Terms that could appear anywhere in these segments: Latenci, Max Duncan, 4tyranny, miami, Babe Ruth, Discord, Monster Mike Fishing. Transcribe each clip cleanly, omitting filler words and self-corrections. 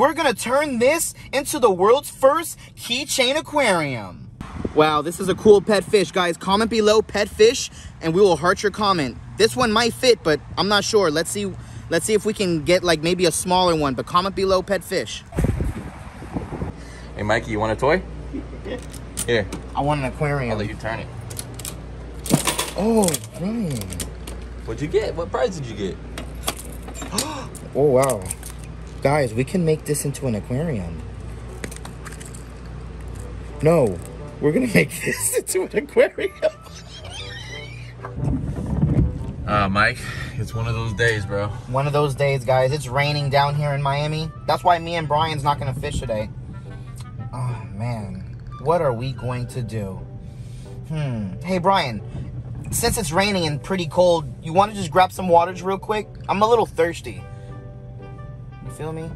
We're gonna turn this into the world's first keychain aquarium. Wow, this is a cool pet fish, guys. Comment below pet fish and we will heart your comment. This one might fit, but I'm not sure. Let's see if we can get like maybe a smaller one, but comment below pet fish. Hey Mikey, you want a toy? Here. I want an aquarium. I'll let you turn it. Oh, dang. What'd you get? What prize did you get? Oh, wow. Guys, we can make this into an aquarium. No, we're going to make this into an aquarium. Mike, it's one of those days, bro. One of those days, guys. It's raining down here in Miami. That's why me and Brian's not going to fish today. Oh, man. What are we going to do? Hey, Brian, since it's raining and pretty cold, you want to just grab some waters real quick? I'm a little thirsty. You feel me?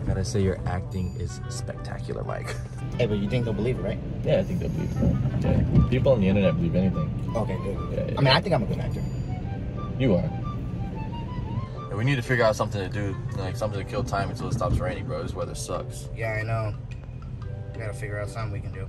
I gotta say, your acting is spectacular, Mike. Hey, but you think they'll believe it, right? Yeah, I think they'll believe it. Yeah. People on the internet believe anything. Okay, good. Yeah. I mean, I think I'm a good actor. You are. Yeah, we need to figure out something to do, like something to kill time until it stops raining, bro. This weather sucks. Yeah, I know. We gotta figure out something we can do.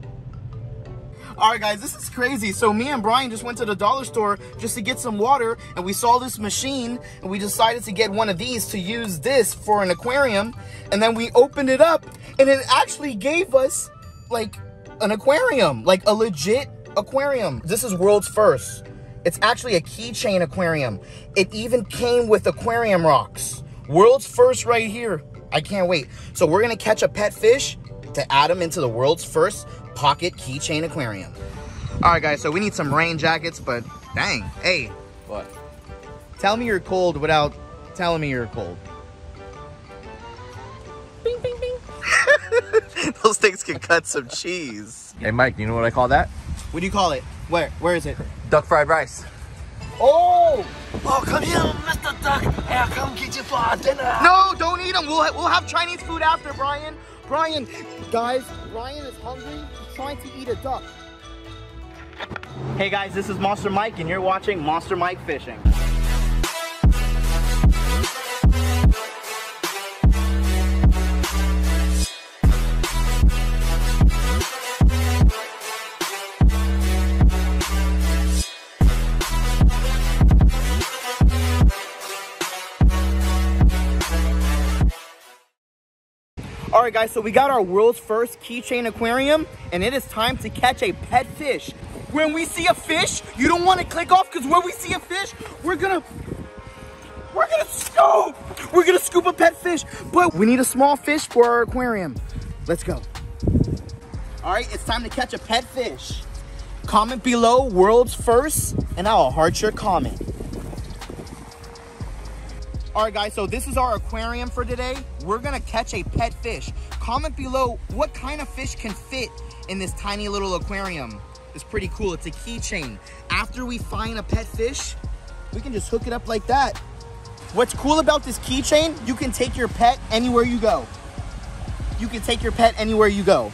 All right, guys, this is crazy. So me and Brian just went to the dollar store just to get some water, and we saw this machine, and we decided to get one of these to use this for an aquarium. And then we opened it up, and it actually gave us, like, an aquarium, like a legit aquarium. This is world's first. It's actually a keychain aquarium. It even came with aquarium rocks. World's first right here. I can't wait. So we're going to catch a pet fish to add them into the world's first pocket keychain aquarium. All right, guys, so we need some rain jackets, but dang. Hey, what? Tell me you're cold without telling me you're cold. Bing, bing, bing. Those things can cut some cheese. Hey, Mike, you know what I call that? What do you call it? Where is it? Duck fried rice. Oh! Oh, come here, Mr. Duck. Hey, I'll come get you for our dinner. No, don't eat them. We'll have Chinese food after, Brian. Brian, guys, Brian is hungry. He's trying to eat a duck. Hey guys, this is Monster Mike and you're watching Monster Mike Fishing. All right, guys, so we got our world's first keychain aquarium, and it is time to catch a pet fish. When we see a fish, you don't want to click off, because when we see a fish, we're gonna scoop! We're gonna scoop a pet fish, but we need a small fish for our aquarium. Let's go. All right, it's time to catch a pet fish. Comment below, world's first, and I'll heart your comment. All right, guys, so this is our aquarium for today. We're gonna catch a pet fish. Comment below what kind of fish can fit in this tiny little aquarium. It's pretty cool, it's a keychain. After we find a pet fish, we can just hook it up like that. What's cool about this keychain, you can take your pet anywhere you go. You can take your pet anywhere you go.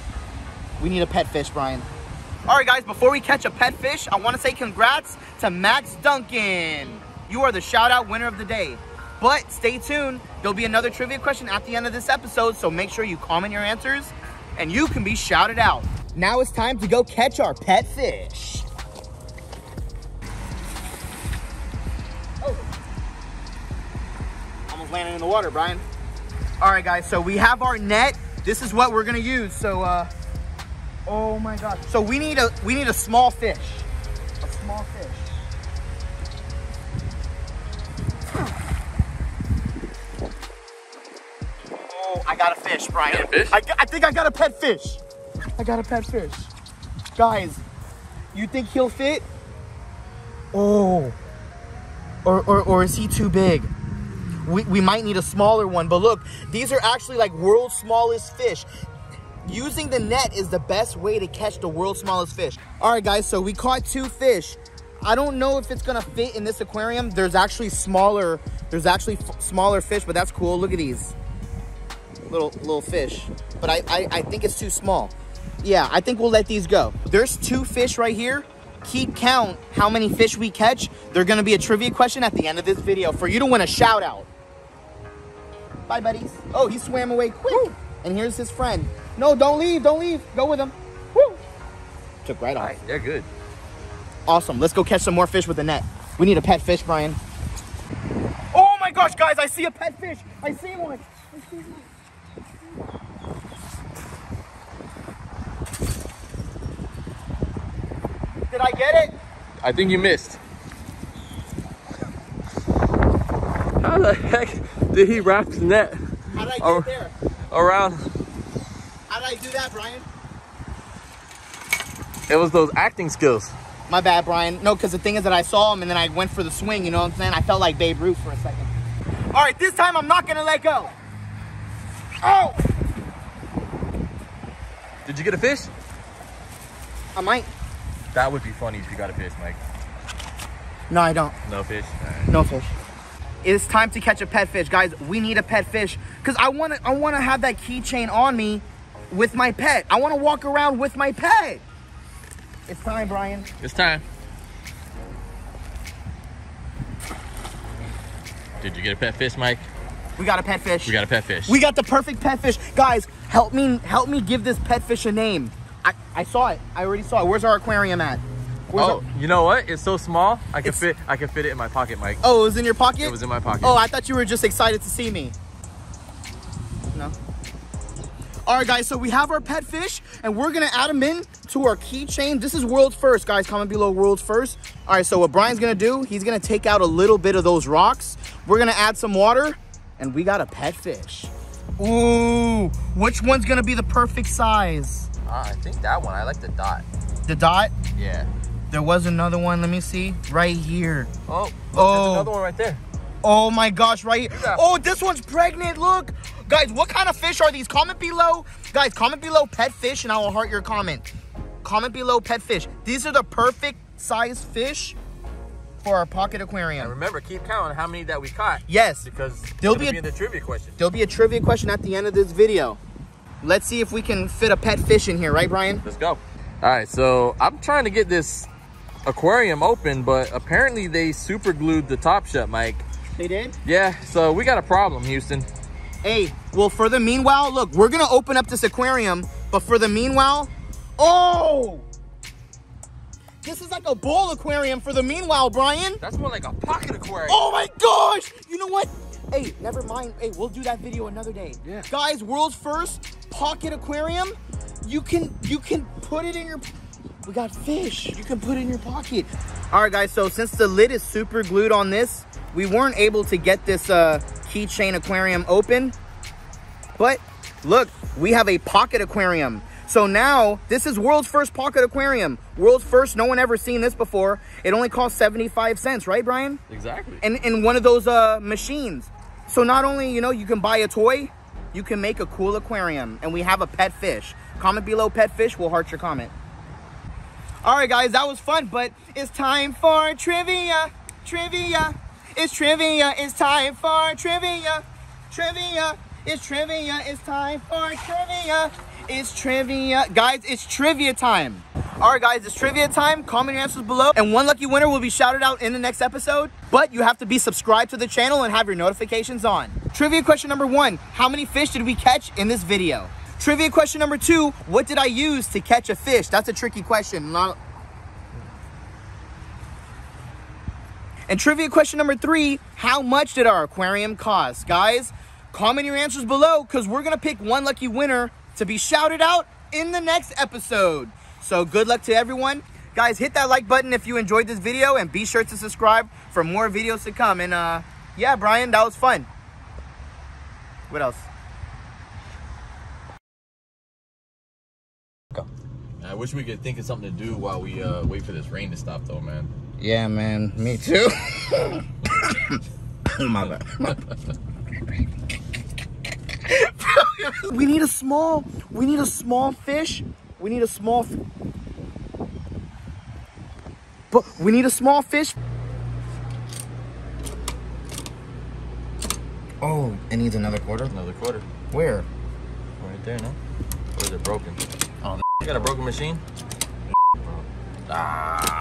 We need a pet fish, Brian. All right, guys, before we catch a pet fish, I wanna say congrats to Max Duncan. You are the shout out winner of the day. But stay tuned, there'll be another trivia question at the end of this episode, so make sure you comment your answers and you can be shouted out. Now it's time to go catch our pet fish. Oh, almost landed in the water, Brian. All right, guys, so we have our net. This is what we're gonna use, so, oh my God. So we need a small fish, a small fish. I got a fish, Brian. You got a fish? I think I got a pet fish. I got a pet fish. Guys, you think he'll fit? Oh. Or is he too big? We might need a smaller one, but look, these are actually like world's smallest fish. Using the net is the best way to catch the world's smallest fish. All right, guys, so we caught two fish. I don't know if it's gonna fit in this aquarium. There's actually smaller fish, but that's cool. Look at these. Little fish, but I think it's too small. Yeah, I think we'll let these go. There's two fish right here. Keep count how many fish we catch. They're gonna be a trivia question at the end of this video for you to win a shout out. Bye, buddies. Oh, he swam away quick. Woo. And here's his friend. No, don't leave. Don't leave. Go with him. Woo. Took right off. All right, they're good. Awesome. Let's go catch some more fish with the net. We need a pet fish, Brian. Oh, my gosh, guys. I see a pet fish. I see one. I see one. Did I get it? I think you missed. How the heck did he wrap the net? How did I get there? Around. How did I do that, Brian? It was those acting skills. My bad, Brian. No, because the thing is that I saw him and then I went for the swing, you know what I'm saying? I felt like Babe Ruth for a second. All right, this time I'm not going to let go. Oh! Did you get a fish? I might. That would be funny if you got a fish, Mike. No, I don't. No fish? All right. No fish. It's time to catch a pet fish. Guys, we need a pet fish because I wanna have that keychain on me with my pet. I want to walk around with my pet. It's time, Brian. It's time. Did you get a pet fish, Mike? We got a pet fish. We got a pet fish. We got the perfect pet fish. Guys, help me give this pet fish a name. I saw it. I already saw it. Where's our aquarium at? Where's you know what? It's so small. I can fit it in my pocket, Mike. Oh, it was in your pocket? It was in my pocket. Oh, I thought you were just excited to see me. No. All right, guys. So we have our pet fish, and we're gonna add them in to our keychain. This is world's first, guys. Comment below, world's first. All right. So what Brian's gonna do? He's gonna take out a little bit of those rocks. We're gonna add some water, and we got a pet fish. Ooh, which one's gonna be the perfect size? I think that one. I like the dot. The dot? Yeah. There was another one. Let me see. Right here. Oh. Oh. There's another one right there. Oh my gosh! Right here. Yeah. Oh, this one's pregnant. Look, guys. What kind of fish are these? Comment below, guys. Comment below pet fish, and I will heart your comment. Comment below pet fish. These are the perfect size fish for our pocket aquarium. And remember, keep counting how many that we caught. Yes. Because there'll be in the trivia question. There'll be a trivia question at the end of this video. Let's see if we can fit a pet fish in here, right, Brian? Let's go. All right, so I'm trying to get this aquarium open, but apparently they super glued the top shut, Mike. They did? Yeah, so we got a problem, Houston. Hey, well, for the meanwhile, look, we're going to open up this aquarium, but for the meanwhile, oh! This is like a bowl aquarium for the meanwhile, Brian. That's more like a pocket aquarium. Oh, my gosh! You know what? Hey, never mind. Hey, we'll do that video another day. Yeah. Guys, world's first pocket aquarium. You can put it in your, we got fish. You can put it in your pocket. All right, guys, so since the lid is super glued on this, we weren't able to get this keychain aquarium open. But look, we have a pocket aquarium. So now this is world's first pocket aquarium. World's first, no one ever seen this before. It only costs 75 cents, right, Brian? Exactly. And in one of those machines. So not only, you know, you can buy a toy, you can make a cool aquarium, and we have a pet fish. Comment below pet fish, we'll heart your comment. All right, guys, that was fun, but it's time for trivia, trivia. It's trivia, it's time for trivia, trivia. It's trivia, it's time for trivia. It's trivia, guys, it's trivia time. All right, guys, it's trivia time. Comment your answers below, and one lucky winner will be shouted out in the next episode. But you have to be subscribed to the channel and have your notifications on. Trivia question number 1, how many fish did we catch in this video? Trivia question number 2, what did I use to catch a fish? That's a tricky question. And trivia question number 3, how much did our aquarium cost? Guys, comment your answers below because we're going to pick one lucky winner to be shouted out in the next episode. So good luck to everyone. Guys, hit that like button if you enjoyed this video and be sure to subscribe for more videos to come. And yeah, Brian, that was fun. What else? I wish we could think of something to do while we wait for this rain to stop though, man. Yeah, man, me too. My bad. We need a small fish. Oh, it needs another quarter? Another quarter. Where? Right there, no? Or is it broken? Oh, you got a broken machine? Ah.